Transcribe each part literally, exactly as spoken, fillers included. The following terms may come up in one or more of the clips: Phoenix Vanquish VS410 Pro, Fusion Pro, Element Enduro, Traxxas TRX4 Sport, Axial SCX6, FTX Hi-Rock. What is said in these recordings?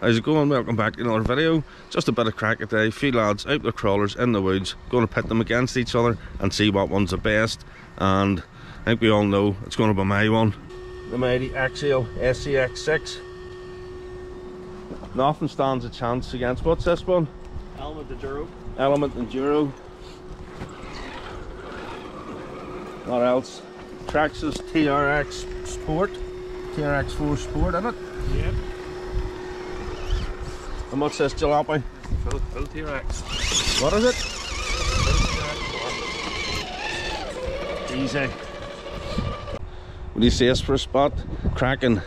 How's it going? Welcome back to another video. Just a bit of crack today. A few lads out their crawlers in the woods, going to pit them against each other and see what one's the best. And I think we all know it's going to be my one. The mighty Axial S C X six. Nothing stands a chance against. What's this one? Element Enduro. Element Enduro. What else? Traxxas T R X Sport. T R X four Sport, isn't it? Yep. And what's this jalopy? Full, full T R X. What is it? Full T R X four. Easy. What do you see us for a spot? Cracking.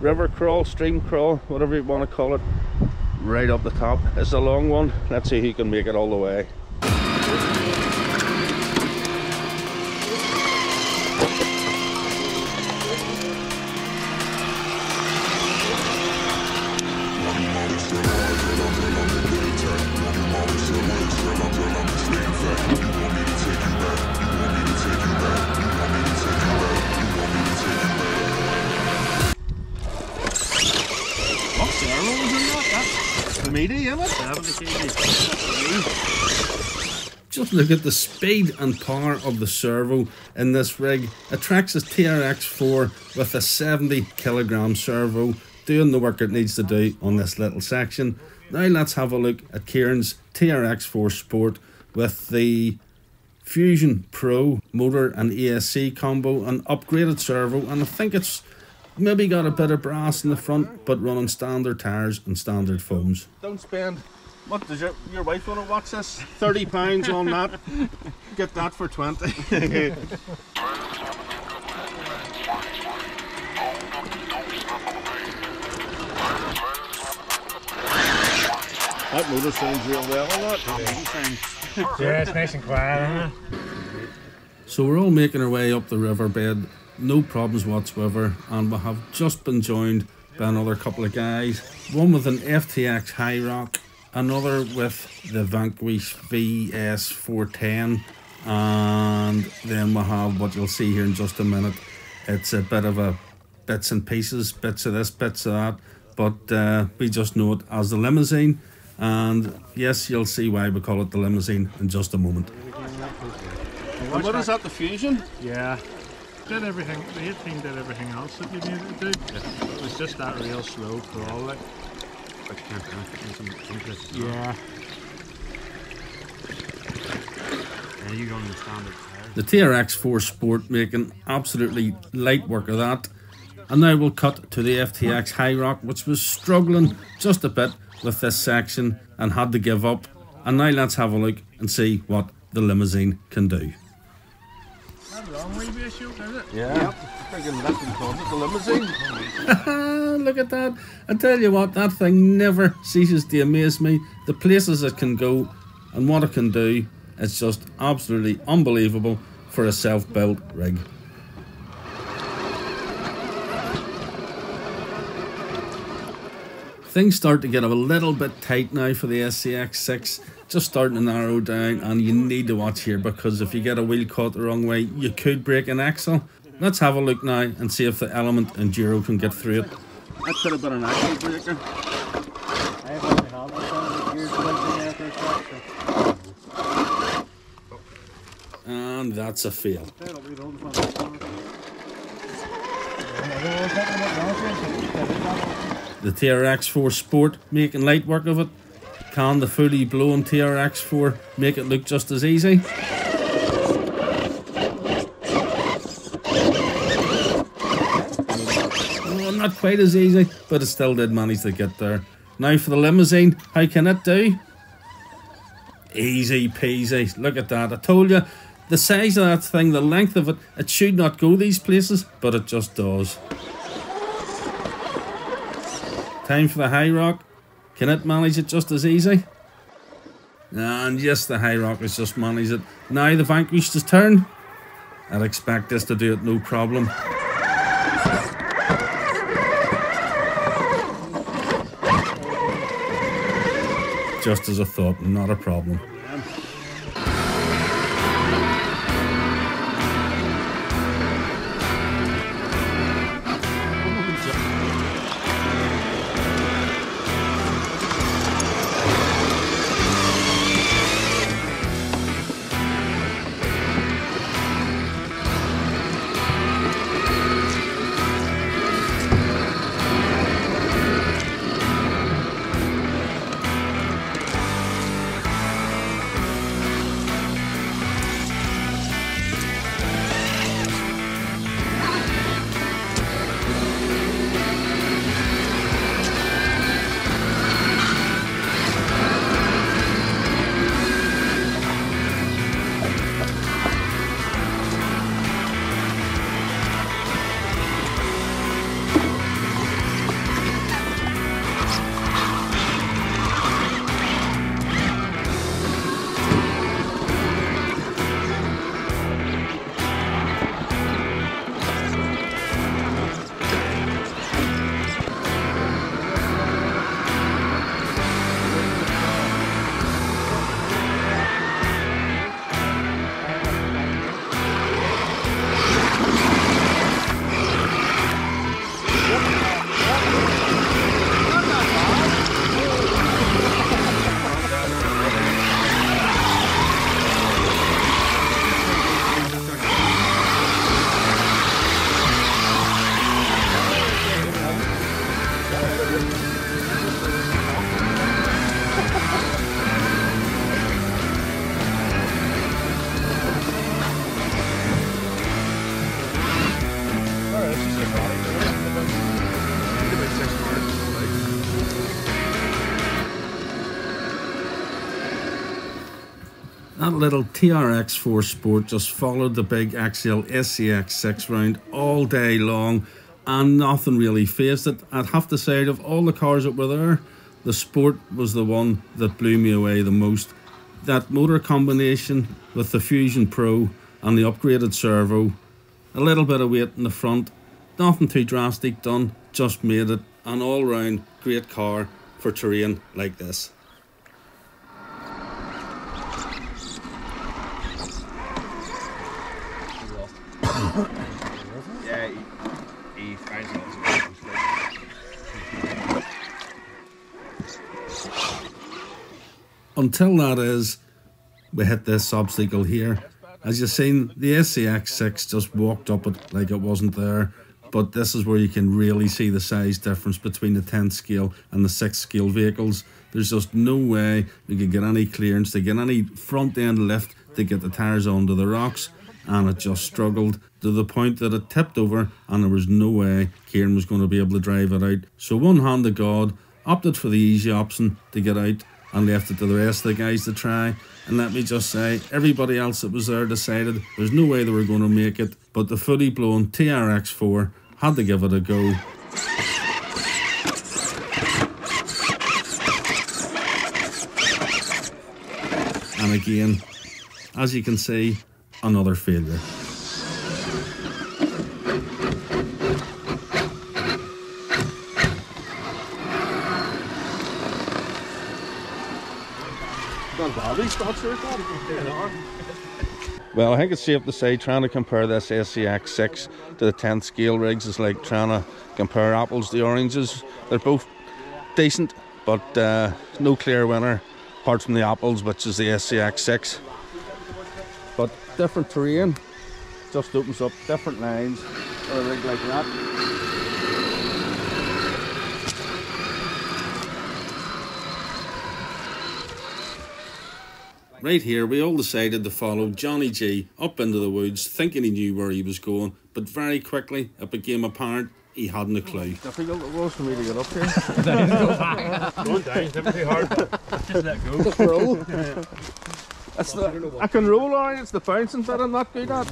River crawl, stream crawl, whatever you want to call it. Right up the top. It's a long one. Let's see who can make it all the way. Just look at the speed and power of the servo in this rig. A Traxxas T R X four with a seventy kilogram servo doing the work it needs to do on this little section. Now let's have a look at Kieran's T R X four Sport with the Fusion Pro motor and E S C combo, an upgraded servo, and I think it's maybe got a bit of brass in the front, but running standard tyres and standard foams. Don't spend. What does your, your wife want to watch this? thirty pounds on that. Get that for twenty. That motor sounds real well, a lot. Yeah, it's nice and quiet. So we're all making our way up the riverbed, no problems whatsoever, and we have just been joined by another couple of guys. One with an F T X Hi-Rock. Another with the Vanquish V S four ten, and then we have what you'll see here in just a minute. It's a bit of a bits and pieces, bits of this, bits of that, but uh, we just know it as the limousine, and yes, you'll see why we call it the limousine in just a moment. And what is that, the Fusion? Yeah. Did everything, the hit thing did everything else that you needed to do. Yeah. It was just that real slow crawl, like. Yeah. The T R X four Sport making absolutely light work of that. And now we'll cut to the F T X Hi-Rock, which was struggling just a bit with this section and had to give up. And now let's have a look and see what the limousine can do. That long wheelbase shoot, is it? Yeah. Friggin' left and corner, the limousine. Look at that. I tell you what, that thing never ceases to amaze me. The places it can go and what it can do, it's just absolutely unbelievable for a self-built rig. Things start to get a little bit tight now for the S C X six. Just starting to narrow down, and you need to watch here, because if you get a wheel caught the wrong way, you could break an axle. Let's have a look now and see if the Element Enduro can get through it. That's a bit of an axle breaker. And that's a fail. The T R X four Sport making light work of it. Can the fully blown T R X four make it look just as easy? Well, not quite as easy, but it still did manage to get there. Now for the limousine, how can it do? Easy peasy, look at that. I told you, the size of that thing, the length of it, it should not go these places, but it just does. Time for the Hi-Rock. Can it manage it just as easy? And yes, the Hi-Rock has just managed it. Now the Vanquish to turn. I'd expect this to do it no problem. Just as I thought, not a problem. That little T R X four Sport just followed the big Axial S C X six round all day long, and nothing really phased it. I'd have to say, out of all the cars that were there, the Sport was the one that blew me away the most. That motor combination with the Fusion Pro and the upgraded servo, a little bit of weight in the front, nothing too drastic done, just made it an all-round great car for terrain like this. Yeah, he, he finds it also. Until that is, we hit this obstacle here. As you've seen, the S C X six just walked up it like it wasn't there, but this is where you can really see the size difference between the tenth scale and the sixth scale vehicles. There's just no way you can get any clearance, to get any front end lift to get the tyres onto the rocks, and it just struggled to the point that it tipped over and there was no way Kieran was going to be able to drive it out. So one hand of God opted for the easy option to get out and left it to the rest of the guys to try. And let me just say, everybody else that was there decided there's no way they were going to make it, but the fully blown T R X four had to give it a go. And again, as you can see, another failure. Well, I think it's safe to say trying to compare this S C X six to the tenth scale rigs is like trying to compare apples to oranges. They're both decent, but uh, no clear winner apart from the apples, which is the S C X six. But different terrain just opens up different lines for a rig like that. Right here we all decided to follow Johnny G up into the woods, thinking he knew where he was going, but very quickly it became apparent he hadn't a clue. Difficult it was for me to get up here. Going down is never too hard. Just let go. Just roll. Yeah. It's the, I can roll on, it's the bouncing bit I'm not good at.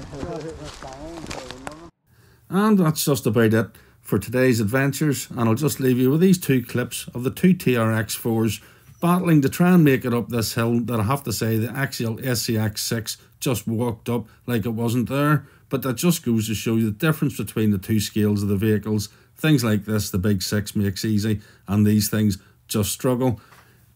And that's just about it for today's adventures, and I'll just leave you with these two clips of the two T R X fours battling to try and make it up this hill that I have to say the Axial S C X six just walked up like it wasn't there, but that just goes to show you the difference between the two scales of the vehicles. Things like this, the big six makes easy, and these things just struggle.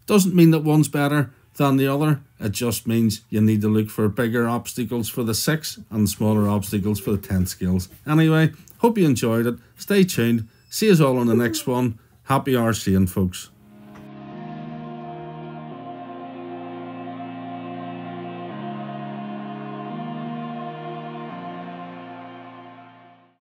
Doesn't mean that one's better than the other, it just means you need to look for bigger obstacles for the six and smaller obstacles for the ten scales. Anyway, hope you enjoyed it. Stay tuned. See us all on the next one. Happy RCing, folks.